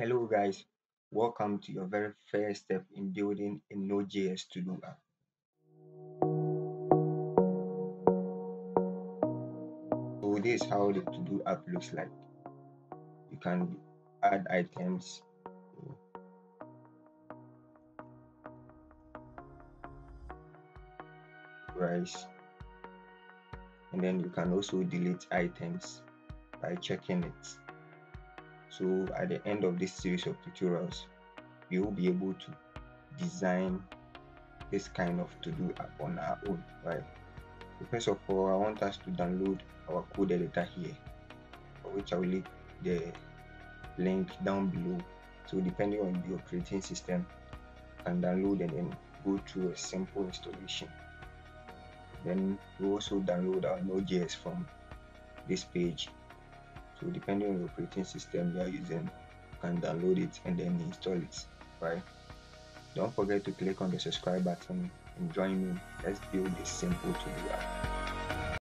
Hello guys, welcome to your very first step in building a Node.js to-do app. So this is how the to-do app looks like. You can add items. Price. And then you can also delete items by checking it. So at the end of this series of tutorials, we will be able to design this kind of to-do app on our own, right? So first of all, I want us to download our code editor here, for which I will leave the link down below. So depending on your operating system, you can download and then go through a simple installation. Then we also download our Node.js from this page. So depending on the operating system you are using, you can download it and then install it, right? Don't forget to click on the subscribe button and join me. Let's build this simple to-do app.